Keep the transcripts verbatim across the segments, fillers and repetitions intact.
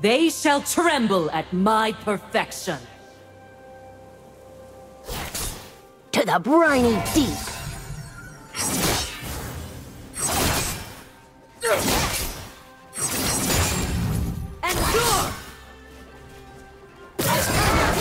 They shall tremble at my perfection. To the briny deep. Endure! First love.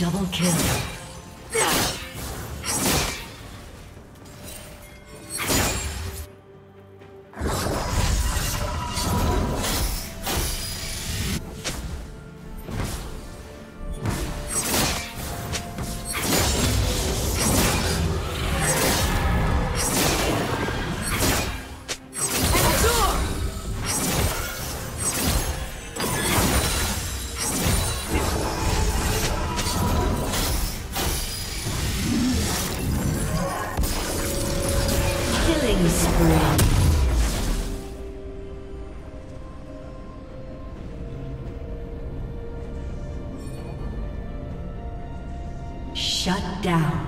Double kill. Shut down.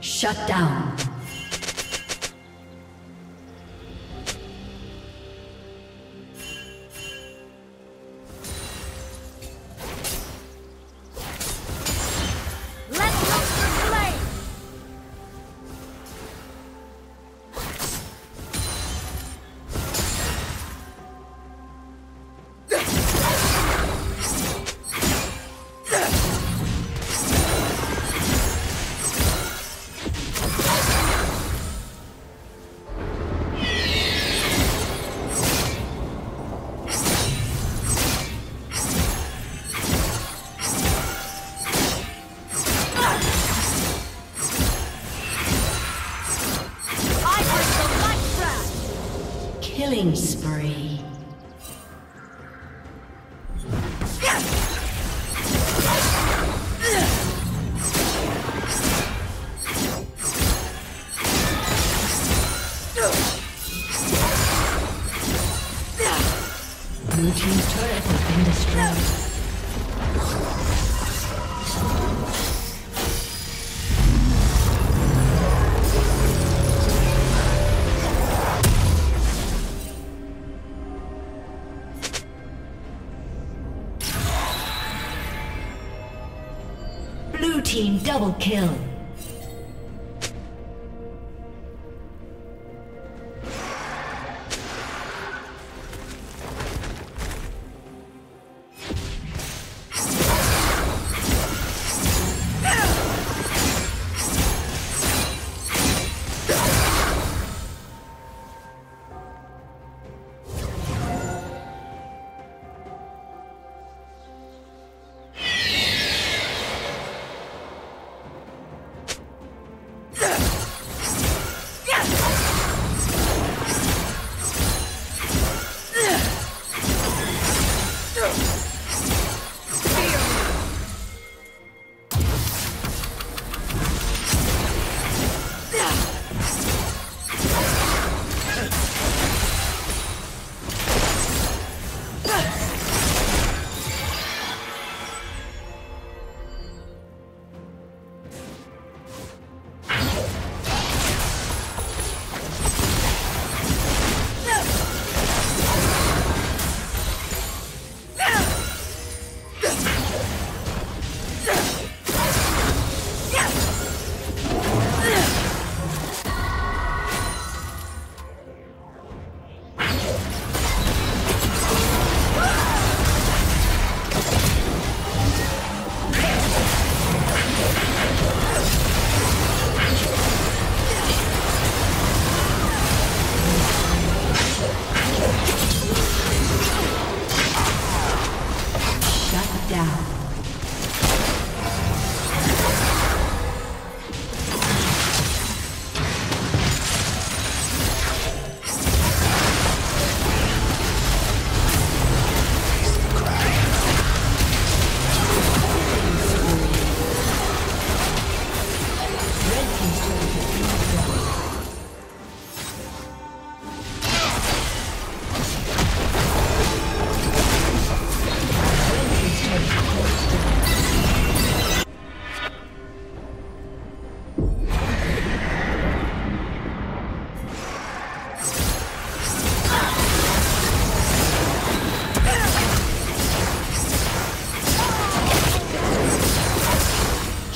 Shut down. Killing spree. Blue team's turret has been destroyed. Team double kill.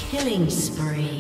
Killing spree.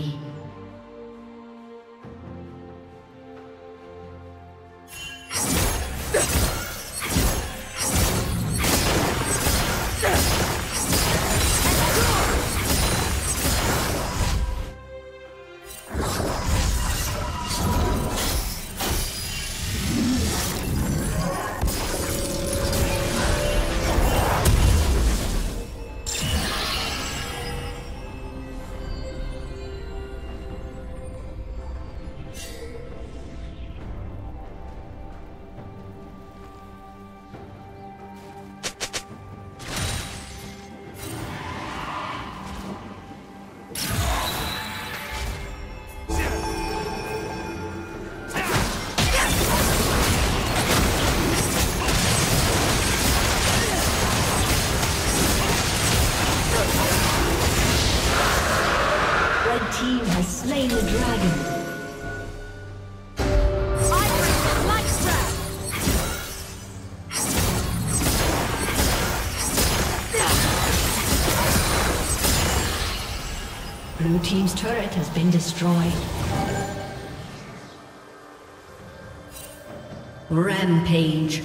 Red team has slain the dragon. Blue team's turret has been destroyed. Rampage.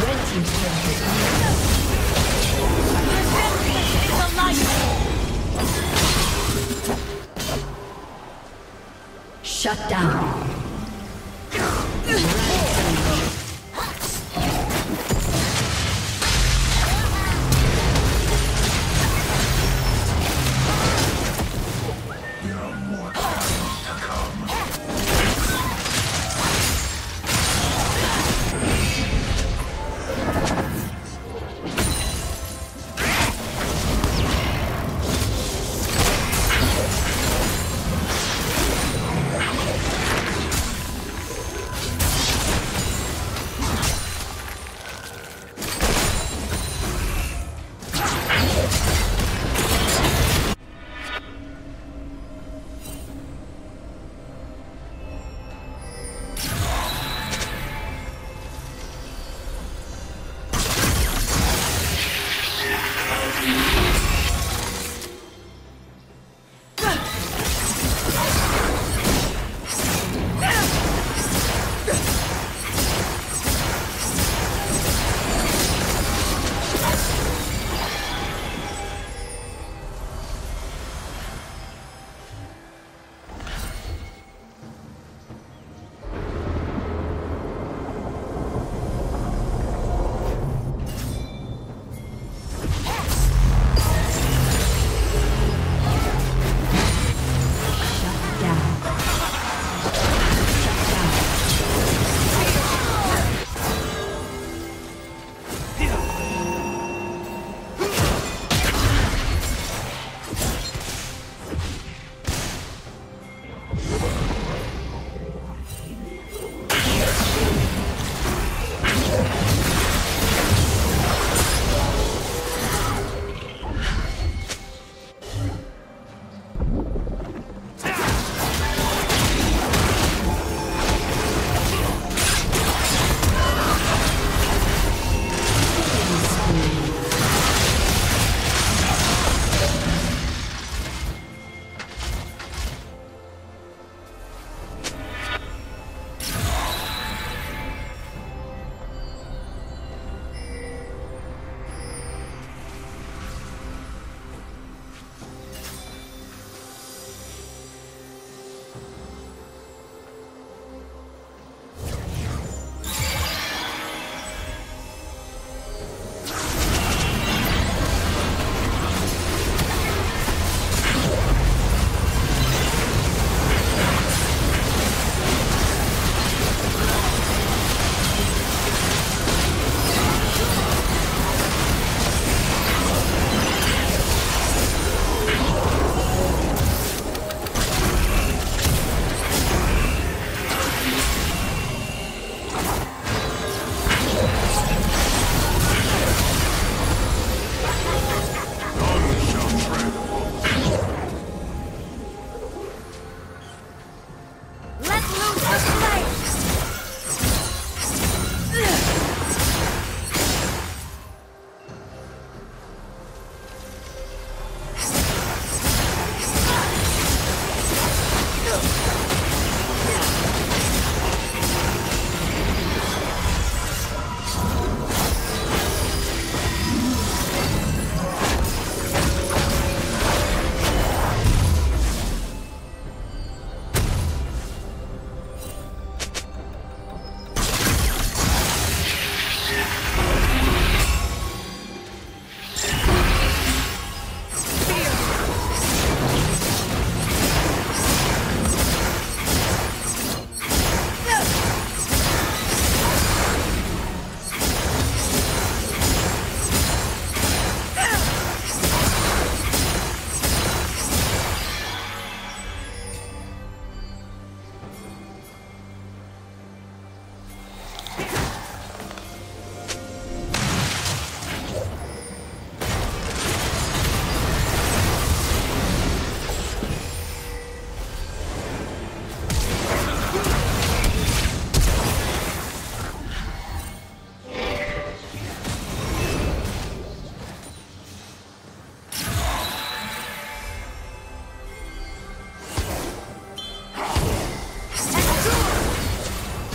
Red team's turret has been destroyed. Shut down. Rampage.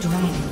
dragon.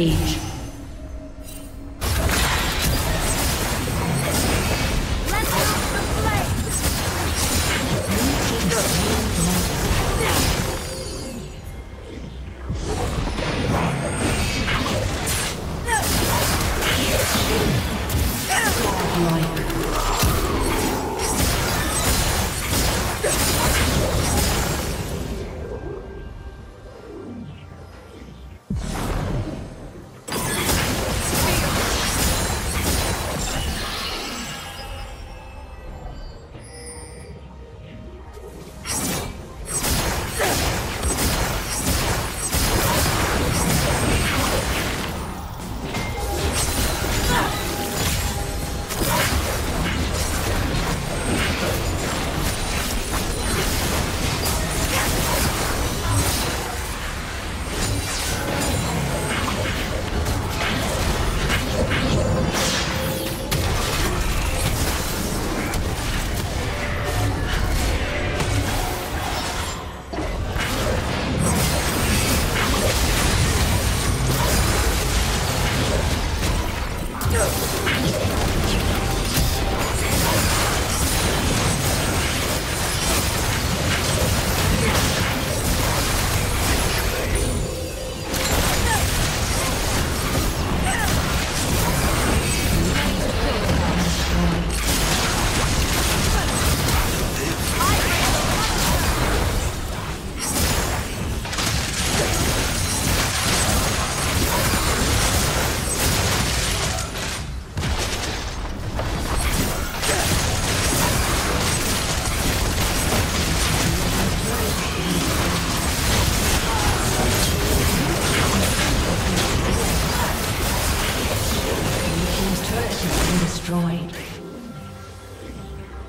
Rampage.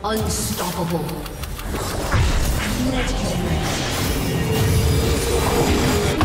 Unstoppable. Legendary.